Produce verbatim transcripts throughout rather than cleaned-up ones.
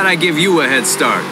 about I give you a head start?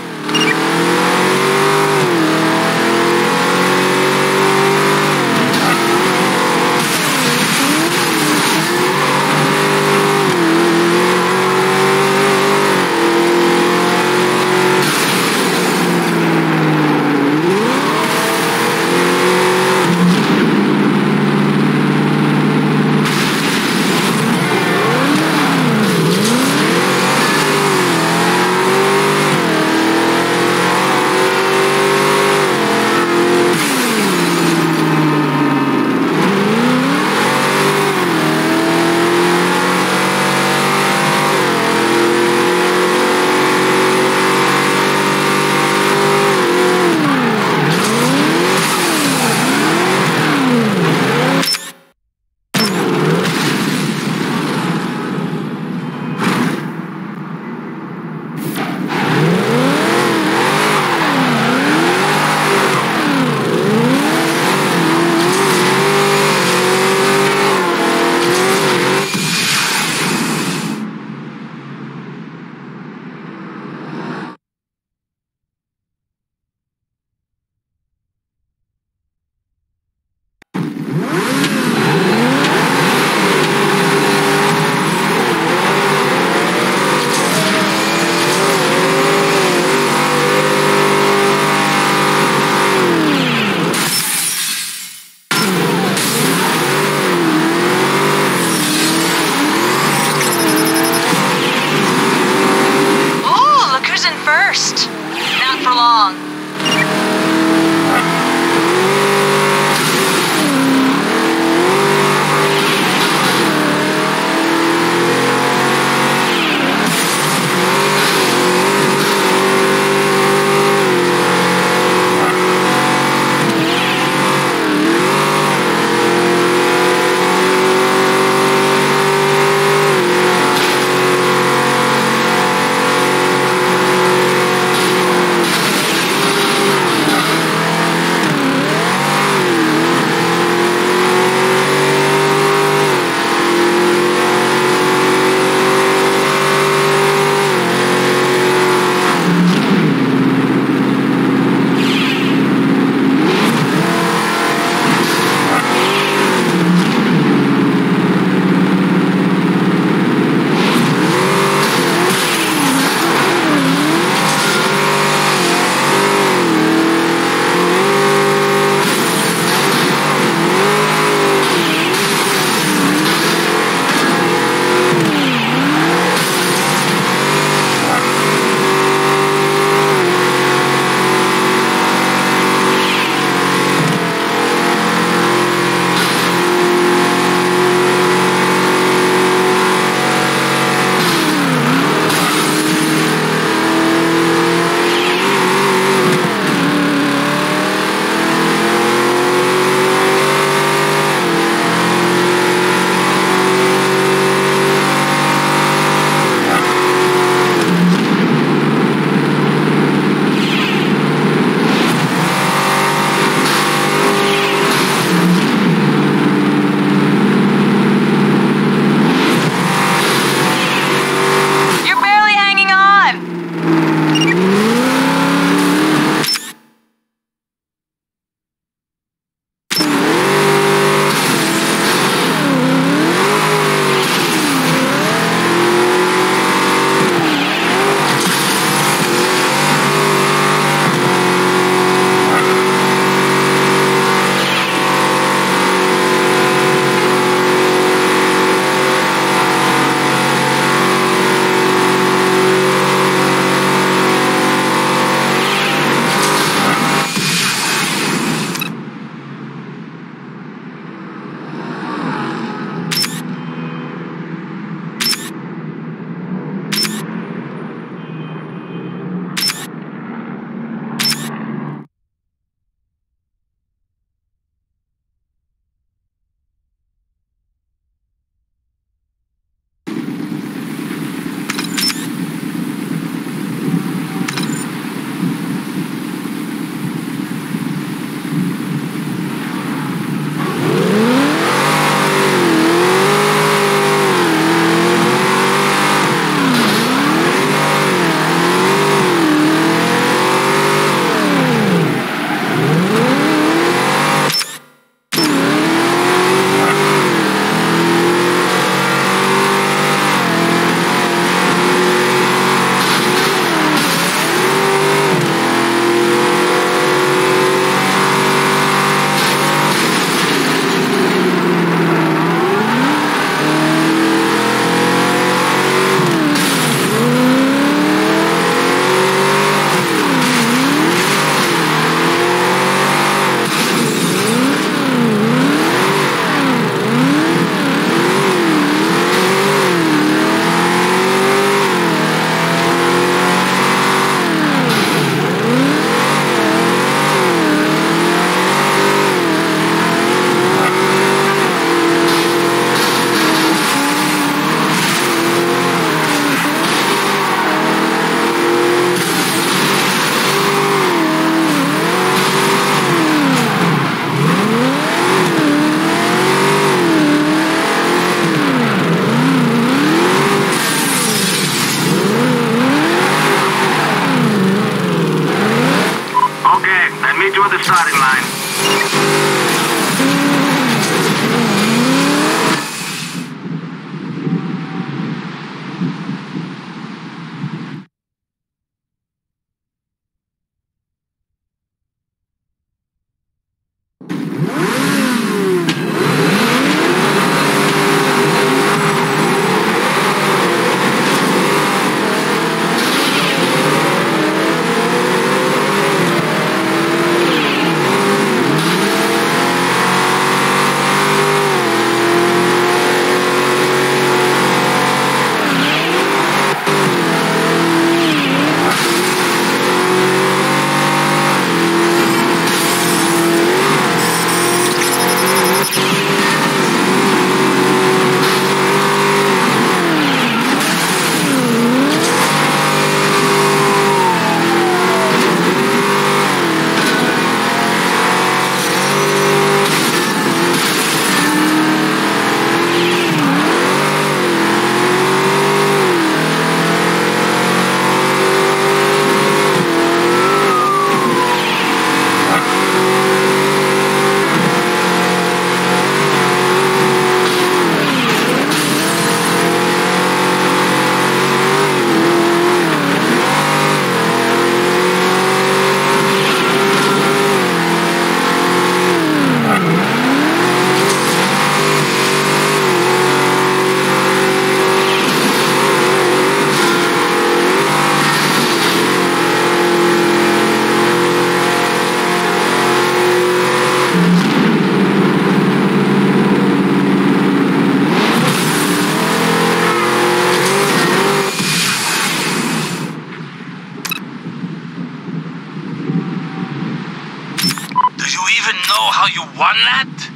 won that?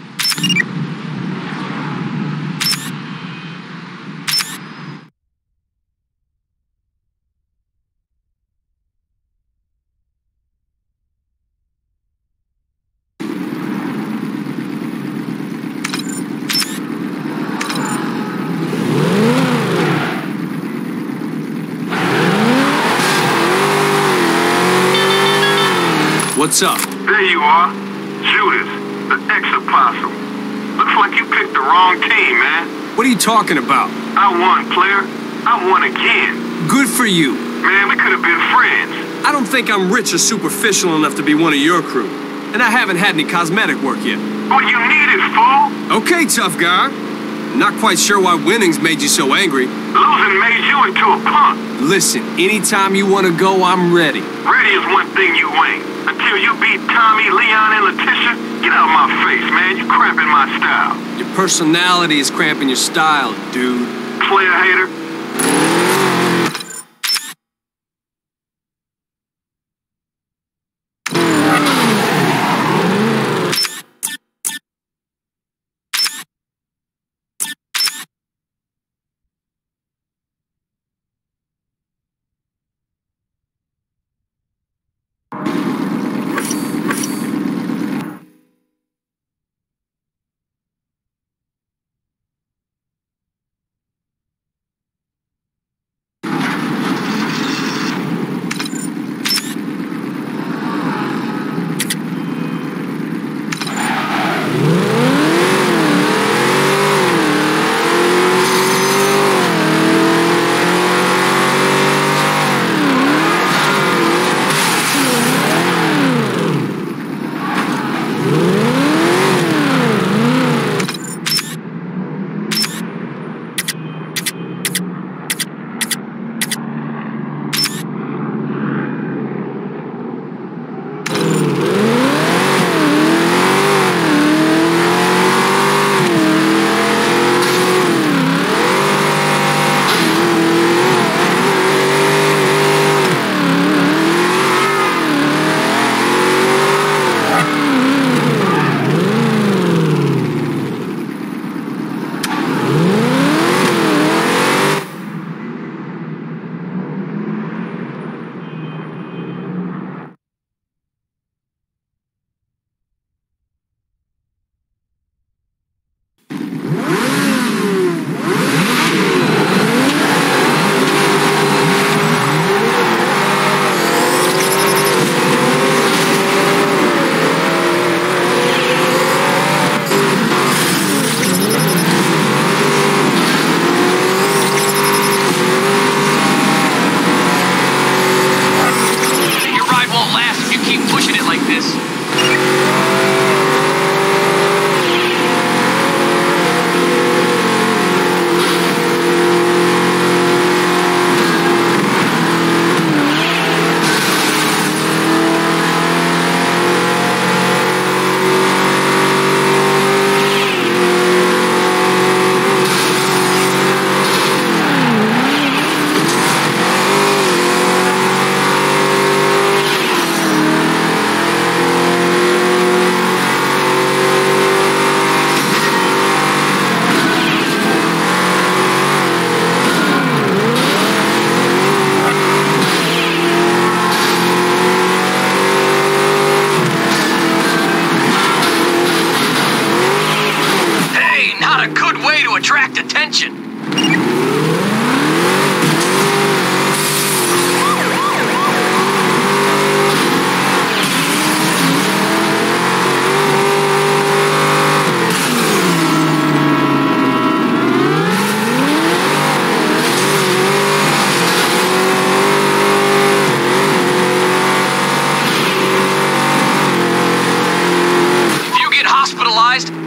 What's up? There you are. Judas, the ex-apostle. Looks like you picked the wrong team, man. What are you talking about? I won, player. I won again. Good for you. Man, we could have been friends. I don't think I'm rich or superficial enough to be one of your crew. And I haven't had any cosmetic work yet. What you needed, fool! Okay, tough guy. I'm not quite sure why winning's made you so angry. Losing made you into a punk. Listen, anytime you want to go, I'm ready. Ready is one thing you ain't. Until you beat Tommy, Leon, and Letitia, get out of my face, man. You're cramping my style. Your personality is cramping your style, dude. Player hater.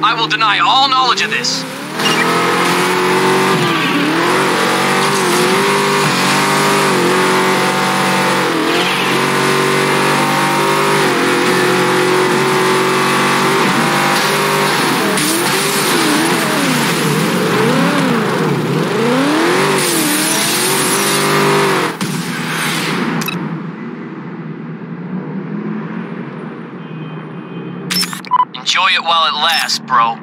I will deny all knowledge of this. Enjoy it while while it lasts, bro.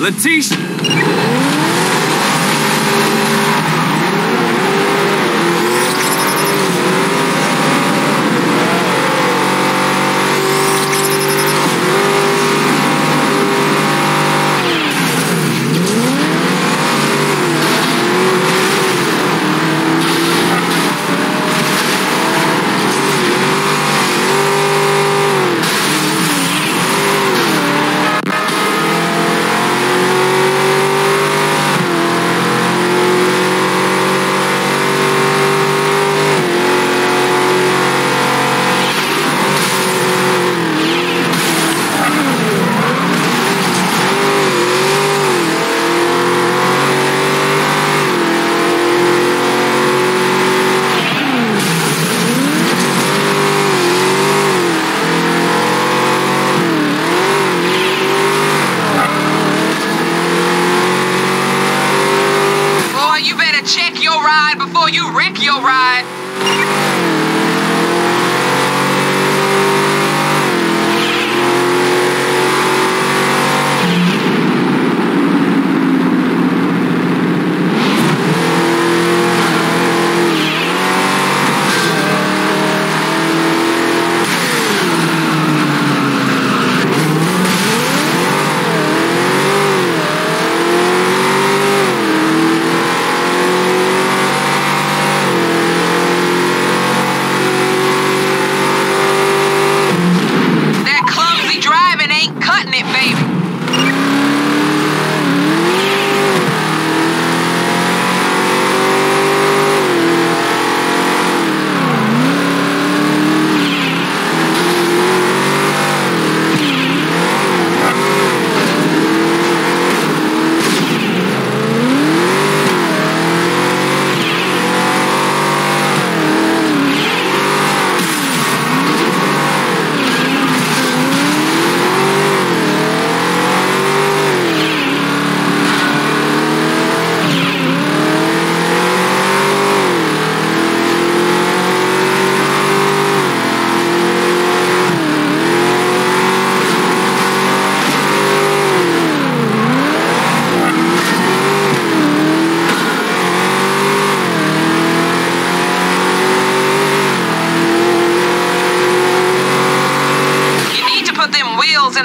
Leticia!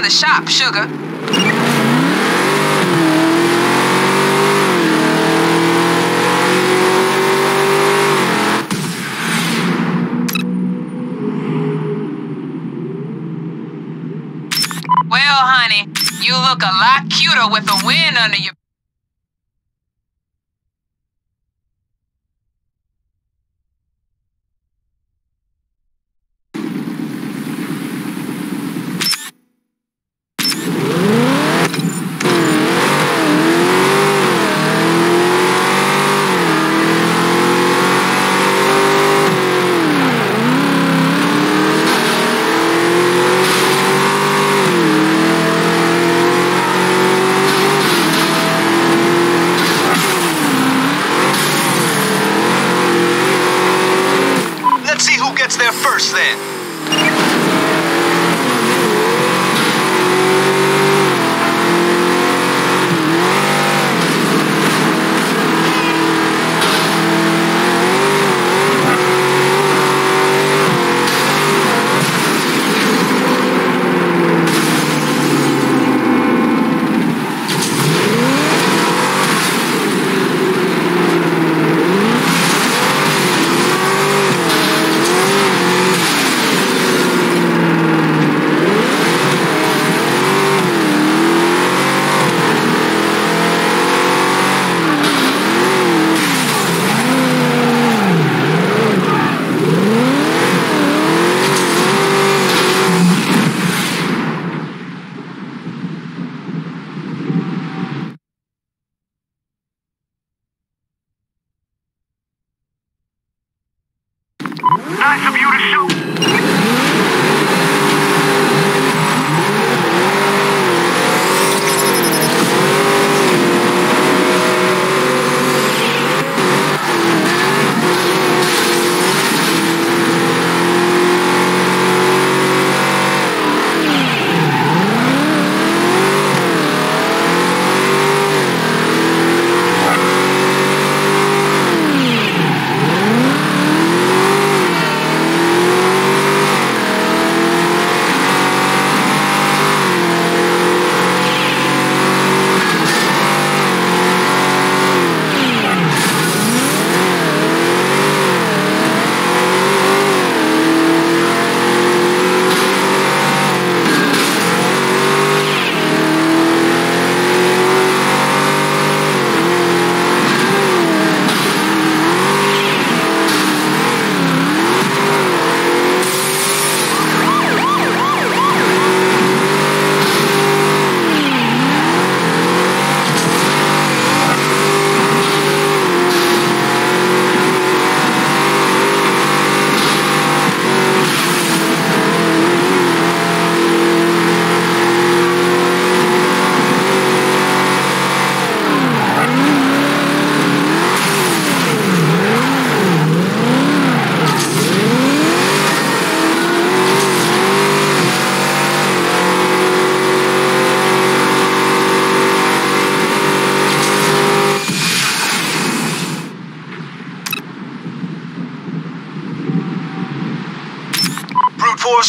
Shop, sugar. Well, honey, you look a lot cuter with the wind under your...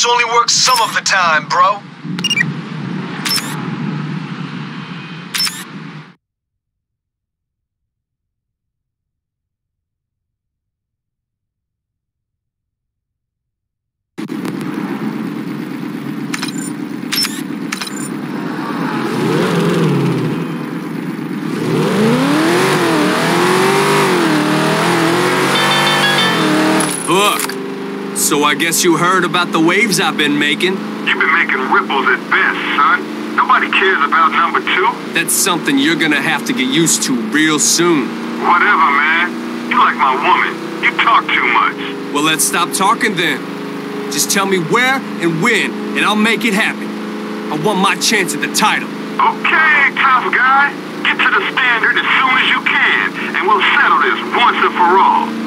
This only works some of the time, bro. So I guess you heard about the waves I've been making. You've been making ripples at best, son. Nobody cares about number two. That's something you're gonna have to get used to real soon. Whatever, man. You like my woman. You talk too much. Well, let's stop talking then. Just tell me where and when, and I'll make it happen. I want my chance at the title. Okay, tough guy. Get to the standard as soon as you can, and we'll settle this once and for all.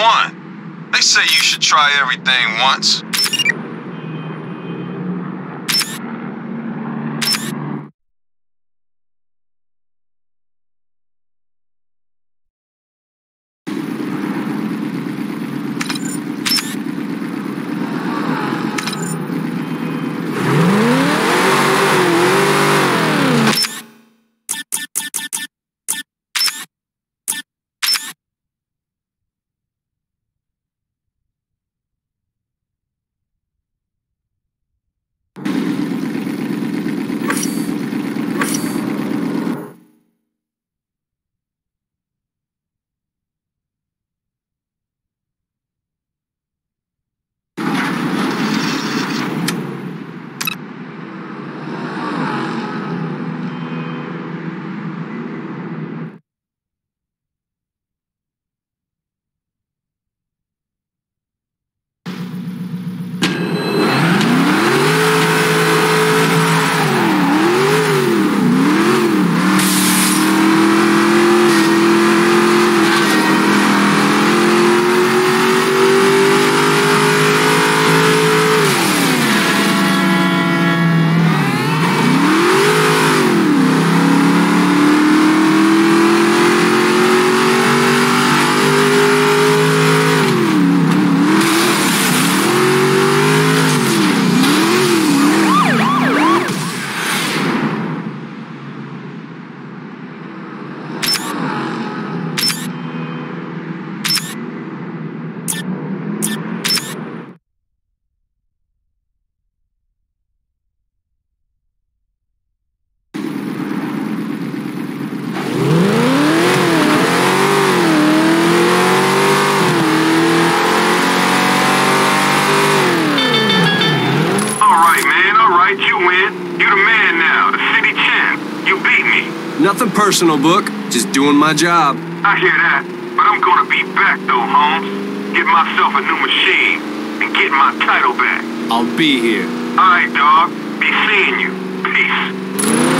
one. They say you should try everything once. Nothing personal, Book. Just doing my job. I hear that, but I'm gonna be back though, Holmes. Get myself a new machine and get my title back. I'll be here. All right, dog. Be seeing you. Peace.